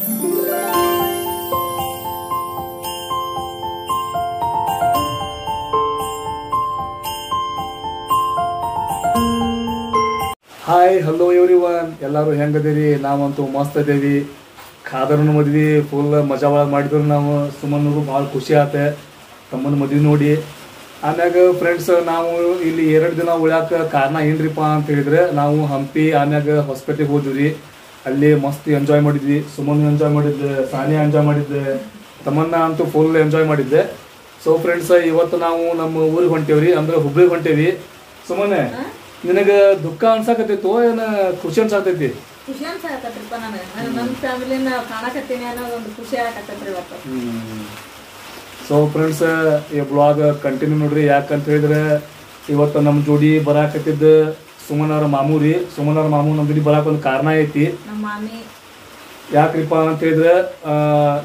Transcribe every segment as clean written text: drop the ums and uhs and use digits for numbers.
हाय hello everyone एल्लारू हेंगदीरी नावंतू मस्त अदीवी खादरन मद्वी full मजा माडिद्रू नावु सुमनरू भाळ खुशी आते तम्मन मद्वी नोडी आम्याग फ्रेंड्स नावु इल्ली 2 दिन उळ्याक कारण एनरिप्पा ಅಂತ ಹೇಳಿದ್ರೆ नावु हंपी आम्याग ಹೊಸಪೇಟೆಗೆ ಹೋದ್ವಿ ಅಲ್ಲಿ ಮಸ್ತ್ ಎಂಜಾಯ್ ಮಾಡಿದ್ವಿ ಸುಮನ್ ಎಂಜಾಯ್ ಮಾಡಿದ್ದೆ ಸಾನಿಯಾ ಎಂಜಾಯ್ ಮಾಡಿದ್ದೆ ತಮನ್ನ ಅಂತೂ ಫುಲ್ ಎಂಜಾಯ್ ಮಾಡಿದ್ದೆ ಸೋ ಫ್ರೆಂಡ್ಸ್ ಇವತ್ತು ನಾವು ನಮ್ಮ ಊರಿಗೆ ಹೊಂಟೇವ್ರಿ ಅಂದ್ರೆ ಹುಬ್ಬಳ್ಳಿಗೆ ಹೊಂಟೇವಿ ಸುಮನೆ ನಿನಗೆ ದುಃಖ ಅನ್ಸಕತ್ತಿತ್ತು ಏನ ಖುಷಿ ಅನ್ಸಕತ್ತಿತ್ತು ಖುಷಿ ಅನ್ಸಕತ್ತಪ್ಪ ನನಗೆ ನನ್ನ ಫ್ಯಾಮಿಲಿನ ಕಾಣಕತ್ತೀನಿ ಅನ್ನೋ ಒಂದು ಖುಷಿ ಆಗಕತ್ತತ್ರಿ ಇವತ್ತು ಸೋ ಫ್ರೆಂಡ್ಸ್ ಈ ಬ್ಲಾಗ್ ಕಂಟಿನ್ಯೂ ಮಾಡ್ರಿ ಯಾಕಂತ ಹೇಳಿದ್ರೆ ಇವತ್ತು ನಮ್ಮ ಜೋಡಿ ಬರಕತ್ತಿದ್ದ ಸುಮನರ ಮಾಮೂರಿ ಸುಮನರ ಮಾಮೂ ನಮ್ಮ ಜೋಡಿ ಬರಕ ಒಂದು ಕಾರಣ ಐತಿ ನಮ್ಮ ಮಾಮಿ ಯಾಕ್ರಿಪ್ಪ ಅಂತ ಹೇಳಿದ್ರೆ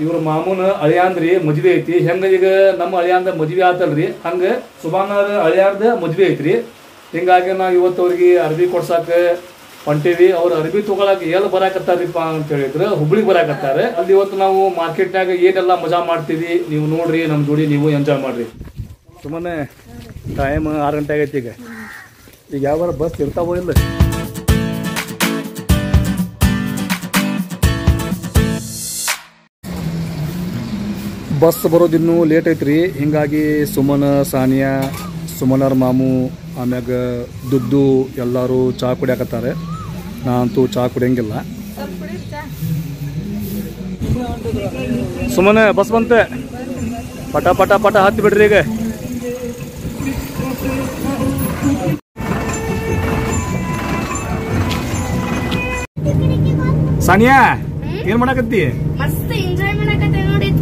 ಇವರ ಮಾಮೂನ ಅಳಿಯಾಂದ್ರಿ ಮದುವೆ ಐತಿ ಹೆಂಗ ಈಗ ನಮ್ಮ ಅಳಿಯಾಂದ ಮದುವೆ ಆತಲ್ರಿ ಹಂಗ ಸುಮನರ ಅಳಿಯಾರ್ದ ಮದುವೆ ಐತ್ರಿ हिंगे ना इवत्तवरिगे अरबी कोड्साके ಹೊಂಟೇವಿ और अरबी तक एल बरकत्तारप्पा ಅಂತ ಹೇಳಿದ್ರು ಹುಬ್ಬಳ್ಳಿಗೆ ಬರಕತ್ತಾರೆ ಅಲ್ಲಿ ಇವತ್ತು ನಾವು ಮಾರ್ಕೆಟ್ ನಾಗ ಏನೆಲ್ಲ ಮಜಾ ಮಾಡ್ತೀವಿ ನೀವು ನೋಡ್ರಿ ನಮ್ಮ ಜೋಡಿ ನೀವು ಎಂಜಾಯ್ ಮಾಡ್ರಿ ಸುಮ್ಮನೆ ಟೈಮ್ 6 ಗಂಟೆ ಆಗೈತಿ ಈಗ ಯಾವ ಬಸ್ ಇರ್ತಾವೋ ಇಲ್ಲ बस ಬರೋದಿನ್ನೂ ಲೇಟ್ ಐತ್ರಿ ಹಿಂಗಾಗಿ ಸುಮನ ಸಾನಿಯಾ ಸುಮನರ ಮಾಮೂ ಆಮ್ಯಾಗ ದುಡ್ಡು ಎಲ್ಲರೂ ಚಾ ಕುಡಿಯಾಕತ್ತಾರೆ ನಾನಂತೂ ಚಾ ಕುಡಿಯಂಗಿಲ್ಲ ಸುಮ್ಮನೆ ಬಸ್ ಬಂತೆ ಪಟ ಪಟ ಪಟ ಹತ್ತಿ ಬಿಡ್ರಿ ಈಗ ಸಾನಿಯಾ ಏನು ಮಾಡಕತ್ತಿ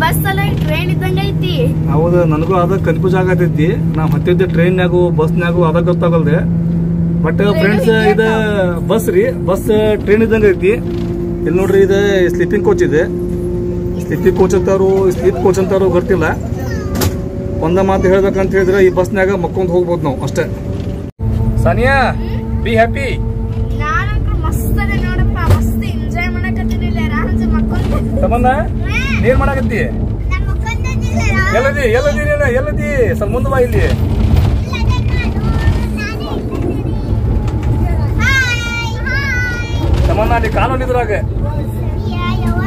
बस अल ट्रेन इद्दंगैति हौद ನನಗೂ ಅದ ಕನ್ಫ್ಯೂಸ್ ಆಗತೈತಿ ನಾವು ಹತ್ತಿದ್ದ ಟ್ರೈನ್ ನಾಗೂ ಬಸ್ ನಾಗೂ ಅದ ಗೊತ್ತಾಗಲ್ದೆ ಬಟ್ ಫ್ರೆಂಡ್ಸ್ ಇದು ಬಸ್ ರೀ ಬಸ್ ಟ್ರೈನ್ ಇದ್ದಂಗೈತಿ ಇಲ್ಲಿ ನೋಡ್ರಿ ಇದು ಸ್ಲೀಪಿಂಗ್ ಕೋಚ್ ಇದೆ ಸ್ಲೀಪಿಂಗ್ ಕೋಚ್ ಅಂತಾರೋ ಸ್ಲೀಪ್ ಕೋಚ್ ಅಂತಾರೋ ಗೊತ್ತಿಲ್ಲ ಒಂದ ಮಾತು ಹೇಳಬೇಕಂತ ಹೇಳಿದ್ರೆ ಈ ಬಸ್ ನಾಗ ಮಕ್ಕೊಂಡ್ ಹೋಗಬಹುದು ನಾವು ಅಷ್ಟೇ ಸಾನಿಯಾ ಬಿ ಹ್ಯಾಪಿ ನಾನಂತೂ ಮಸ್ತ್ ಇದೆ ನೋಡಪ್ಪ ಮಸ್ತ್ ಎಂಜಾಯ್ ಮಾಡಕತ್ತಿನಿ ಇಲ್ಲ ರಾಜ ಮಕ್ಕೊಂಡ್ ತಮನ್ನ ಏನ್ ಮಾಡಕತ್ತಿ ನಾನು ಮಕ್ಕಂದಿದ್ದೆ ಎಲ್ಲದಿ ಎಲ್ಲದಿ ನೀನು ಎಲ್ಲದಿ ಸ್ವಲ್ಪ ಮುಂದೆ ಬಾ ಇಲ್ಲಿ ಹಾಯ್ ಹಾಯ್ ತಮನ್ನ ಅಲ್ಲಿ ಕಾಲೋನಿದ್ರಾಗ ಯವ್ವ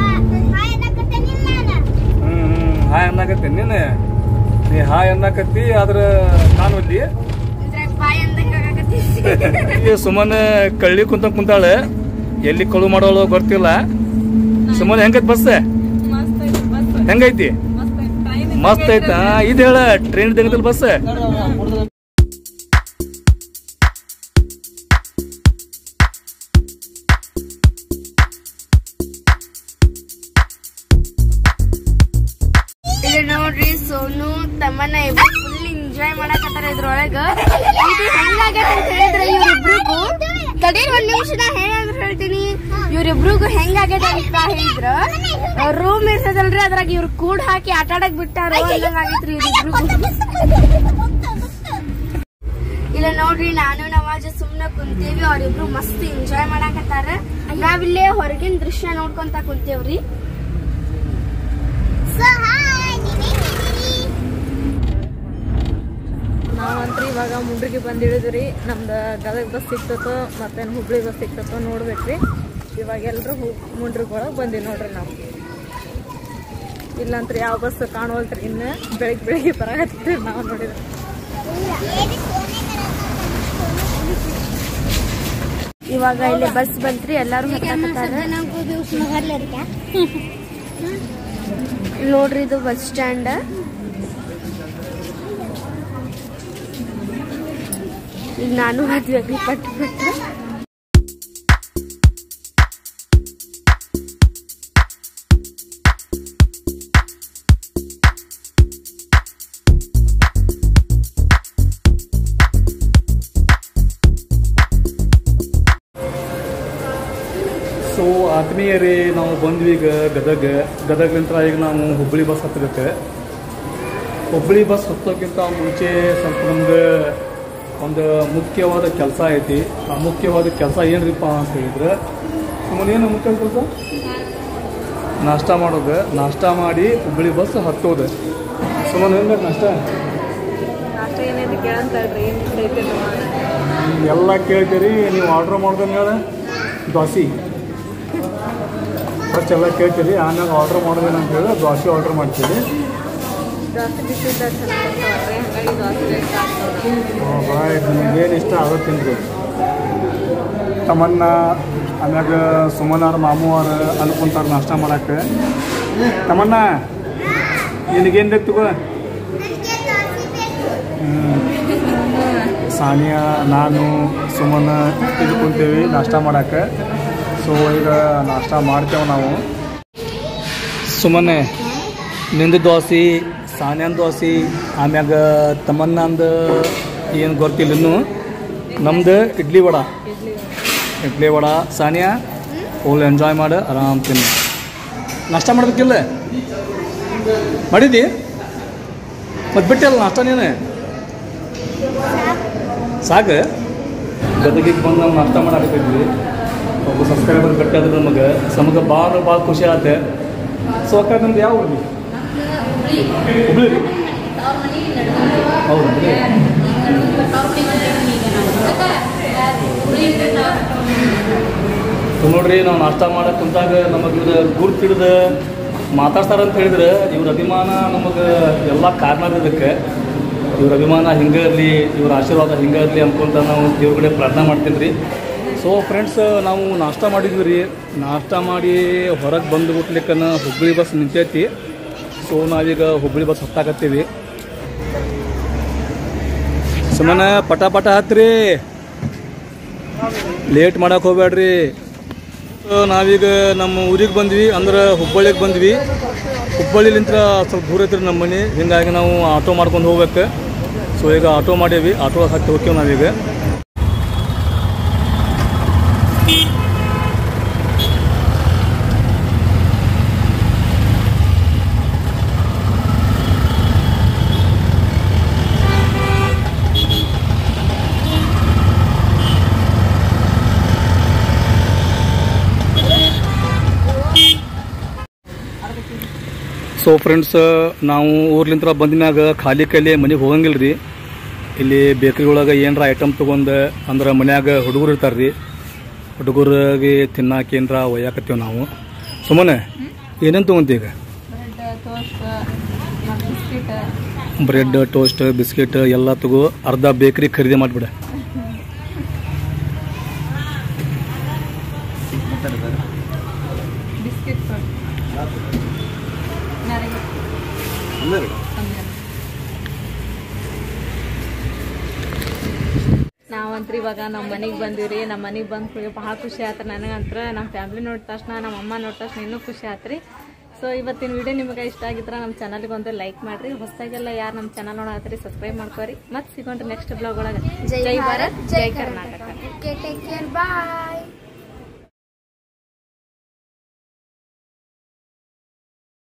ಹಾಯ್ ಅನ್ನಕತ್ತೀನಿ ನಾನು ಹಾಯ್ ಅನ್ನಕತ್ತೀನಿ ನೀ ಹಾಯ್ ಅನ್ನಕತ್ತಿ ಆದ್ರ ಕಾಲೋಲ್ಲಿ ಇದ್ರಾಗ ಬಾಯ್ ಅನ್ನಕತ್ತಿ ಈ ಸುಮನೆ ಕಳ್ಳಿ ಕುಂತಾಳೆ ಎಲ್ಲಿ ಕಳು ಮಾಡೋಳು ಗೊತ್ತಿಲ್ಲ ಸುಮನೆ ಹೆಂಗೈತಿ ಬಸ್ ಹೆಂಗೈತಿ ಮಸ್ತ್ ಐತಾ ಇದು ಹೇಳ ಟ್ರೈನ್ ಇದ್ದಂಗೈತಿ ಬಸ್ ಇಲ್ಲಿ ನೋಡ್ರಿ ಸೋನು ತಮ್ಮನ ಫುಲ್ ಎಂಜಾಯ್ ಮಾಡಕತ್ತಾರೆ ಇದ್ರೊಳಗ ಇದು ಹೆಂಗಾಗೈತೆ ಅಂತ ಹೇಳಿದ್ರೆ ಇವರಿಬ್ರಿಗೂ ತಡೀರ್ ಒಂದ್ ನಿಮಿಷ ಏನಂದ್ರೆ ಹೇಳ್ತೀನಿ ಇವ್ರಿಬ್ರಿಗೂ ಹೆಂಗಾಗೈತೆ ಅಂತ ಹೇಳಿದ್ರ ರೂಮ್ ಇರ್ತದಲ್ರಿ ಅದ್ರಾಗ ಇವ್ರು ಕೂಡ ಹಾಕಿ ಆಟ ಆಡಕ್ ಬಿಟ್ಟಾರ ಹಂಗಾಗೈತ್ರಿ ಇಲ್ಲ ನೋಡ್ರಿ ನಾನು ನವಾಜ ಸುಮ್ನೆ ಕುಂತೀವಿ ಅವ್ರಿಬ್ರು ಮಸ್ತ್ ಎಂಜಾಯ್ ಮಾಡಾಕತ್ತಾರ ನಾವಿಲ್ಲೇ ಹೊರಗಿನ ದೃಶ್ಯ ನೋಡ್ಕೊಂತ ಕುಂತೇವ್ರಿ ನಾವಂತ್ರಿ ಇವಾಗ ಮುಂಡ್ರಿಗೆ ಬಂದಿಳಿದ್ರಿ ನಮ್ದು ಗದಗ ಬಸ್ ಸಿಕ್ತತೋ ಮತ್ತೇನು ಹುಬ್ಳಿ ಬಸ್ ಸಿಕ್ತತೋ ನೋಡ್ಬೇಕ್ರಿ ಇವಾಗ ಎಲ್ಲರೂ ಮುಂಡ್ರಿಗೊಳಗೆ ಬಂದಿ ನೋಡ್ರಿ ನಾವು ಇಲ್ಲಂತ್ರಿ ಯಾವ ಬಸ್ ಕಾಣುವಲ್ತ್ರಿ ಇನ್ನು ಬೆಳಿಗ್ಗೆ ಬೆಳಿಗ್ಗೆ ಬರಕತ್ತೀವಿ ನಾವು ನೋಡಿದ್ರೆ ಇವಾಗ ಇಲ್ಲಿ ಬಸ್ ಬಂತ್ರಿ ಎಲ್ಲರೂ ನೋಡ್ರಿ ಇದು ಬಸ್ ಸ್ಟ್ಯಾಂಡ್ ಈಗ ನಾನು ಹೋದ್ವಿ ಪಟ್ಟು ಬಿಟ್ಟು सो ಆತ್ಮೀಯರೇ ನಾವು ಬಂದ್ವಿ ಈಗ ಗದಗಲಿಂದ ಈಗ ನಾವು ಹುಬ್ಬಳ್ಳಿ ಬಸ್ ಹತ್ತಬೇಕು ಹುಬ್ಬಳ್ಳಿ ಬಸ್ ಹತ್ತೋಕ್ಕಿಂತ ಮುಂಚೆ ಸ್ವಲ್ಪ ನಮ್ಗೆ ಒಂದು ಮುಖ್ಯವಾದ ಕೆಲಸ ಐತಿ ಆ ಮುಖ್ಯವಾದ ಕೆಲಸ ಏನ್ರಿಪ್ಪ ಅಂತ ಹೇಳಿದ್ರೆ ಸುಮ್ಮನೆ ಏನು ಮುಖ್ಯ ಕೆಲಸ नाश्ता ಮಾಡೋದು ನಾಷ್ಟಾ ಮಾಡಿ ಹುಬ್ಬಳ್ಳಿ ಬಸ್ ಹತ್ತೋದು ಸುಮ್ಮನೆ ಏನು ಬೇಕು ನಾಷ್ಟಾ ನಾಷ್ಟಾ ಏನಿದೆ ಕೇಳಂತ ಹೇಳ್ರಿ ಏನು ಐತೆ ಅಂತ ಎಲ್ಲ ಕೇಳ್ತೀರಿ ನೀವು ಆರ್ಡರ್ ಮಾಡೋದನ್ನ ಹೇಳ ದೋಸೆ ಫಸ್ಟ್ ಎಲ್ಲ ಕೇಳ್ತೀರಿ ಆಮೇಲೆ ಆರ್ಡರ್ ಮಾಡೋದೇನ ಅಂತ ಹೇಳಿ ದೋಸೆ ಆರ್ಡರ್ ಮಾಡ್ತೀವಿ ದೋಸೆ ಬಿಸಿದ ಚೆನ್ನಾಗಿರುತ್ತೆ ಹಾಗಾಗಿ ದೋಸೆ ಹಾಕ್ತೋದು ಓ ಬಾಯ್ ನಿಮಗೆ ಏನು ಇಷ್ಟ ಆಗುತ್ತೆ ತಿನ್ರಿ तमन्ना आम्याग सुमनार मामूर अनुकुंतार नाश्ता माडके तमन्ना निगेन बेकु तुगो सानिया नानु सुमन इल्ली कुंतीवि नाश्ता माडके सो ईग नाश्ता माड्तेवे नावु सुमने निंद दोसे सानियान दोसे आम्याग तमन्नांद एनु गोत्तिल्ल इन्नु नम्मदु इडली वडा इडली वड़ा सानिया फुल एंजॉय आराम तीन नाश्ता मादी मत बिटल नाश्ता नहीं साक जब बंद ना नाश्ता अब सब्सक्राइबर भेट नम्बर समझ भार भाला खुशी आते सो अक नम्बर यहाँ नोड़ी ना नाश्ता कुंत नमग गुर्तिड़ मतड्तारे इवर अभिमान नमगेल कारण इवर अभिमान हिंगली इवर आशीर्वाद हिंगली अंदक ना देवर कड़े प्रार्थना मातीनि सो फ्रेंड्स ना नाश्ता री नाश्ता होरगे बंदुबिटन हुब्बळ्ळि बस निंतैति सो नावी हुब्बळ्ळि बस हत्ताकत्तीवि सुमने पटापट हत्तिरि लेट माडक होगबेड्रि नावीग नम ऊरी बंदी अंदर हुब्बळ्ळि बंदी हुब्बळ्ळि स्वल्प दूर ऐति नम मने हिंगी ना आटो माड्कोंड होगबेकु सो ईग आटो माडीवि आटो हत्ति होग्तीवि नावीग सो फ्रेंड्स ना ऊर्ली बंद खाली कई मन होंगी इले बेकरी ऐनर ऐटम तक अंदर मन्याग हुडुगर हुडुगर तक वय्याकत्व ना सुमने ऐन तक ब्रेड टोस्ट बिस्किट एल तक अर्ध बेकरी खरीदी मिबिड़ नावंत्री नम मन बंदीवरी नम मन बंद बहुत खुशी आता ननगंत्र नम फैमिली नोड तक नम्म नोड तक इनू खुशी आती सो इवती वीडियो निम्बे इष्ट आगे नम चैनल लाइक माड्री होसदागेल्ल यार नम चैनल नोडकत्तीरि सब्सक्राइब माड्कोरी मत्ते सिगोंड्रे नेक्स्ट ब्लॉग ओळगे जय भारत जय कर्नाटक टेक केयर बाय।